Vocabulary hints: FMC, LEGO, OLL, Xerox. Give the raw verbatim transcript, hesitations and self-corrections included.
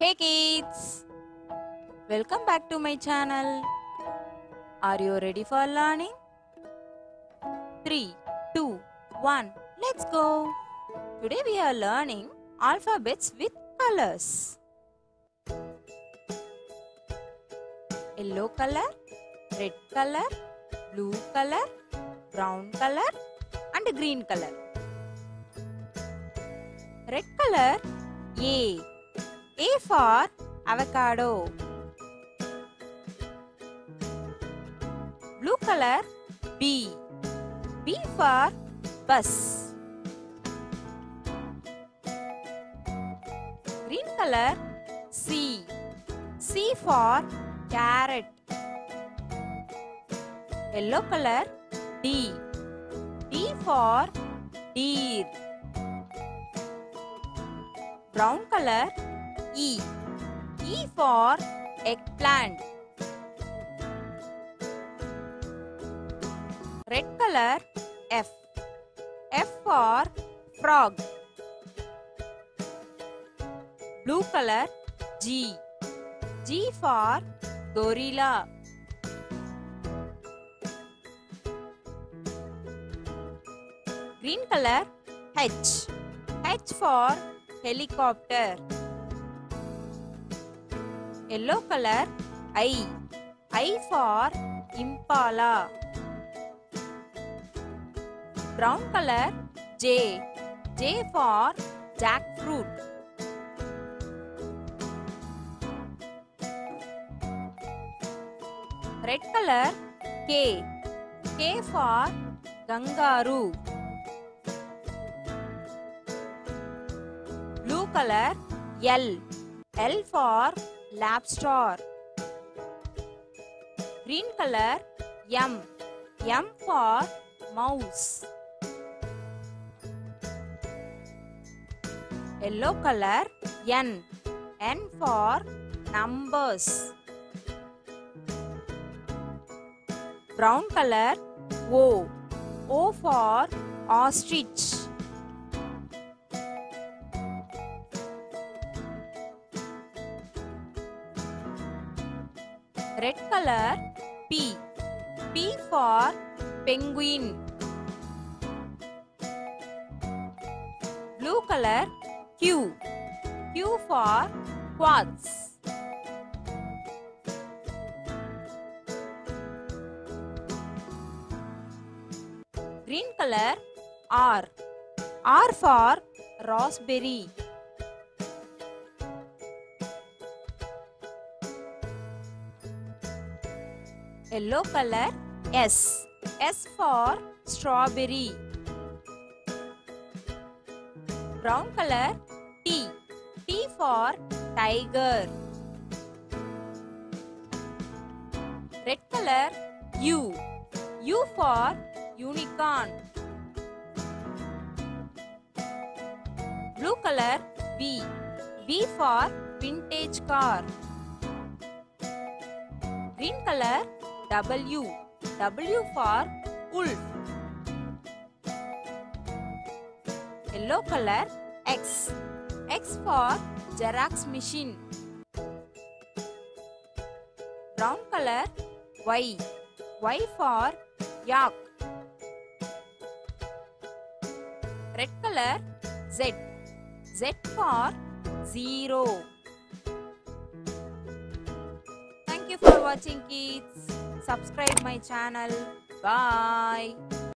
Hey kids! Welcome back to my channel. Are you ready for learning? three, two, one, let's go! Today we are learning alphabets with colors. Yellow color, red color, blue color, brown color and green color. Red color, A. A for avocado. Blue color, B. B for bus. Green color, C. C for carrot. Yellow color, D. D for deer. Brown color, E. E for eggplant. Red color, F. F for frog. Blue color, G. G for gorilla. Green color, H. H for helicopter. Yellow color, I. I for impala. Brown color, J. J for jackfruit. Red color, K. K for kangaroo. Blue color, L. L for lobster. Green color, M. M for mouse. Yellow color, N. N for numbers. Brown color, O. O for ostrich. Red color, P. P for penguin. Blue color, Q. Q for quads. Green color, R. R for raspberry. Yellow color, S. S for strawberry. Brown color, T. T for tiger. Red color, U. U for unicorn. Blue color, V. V for vintage car. Green color, W. W for wolf. Yellow color, X. X for Xerox machine. Brown color, Y. Y for yak. Red color, Z. Z for zero. Thank you for watching, kids. Subscribe my channel. Bye.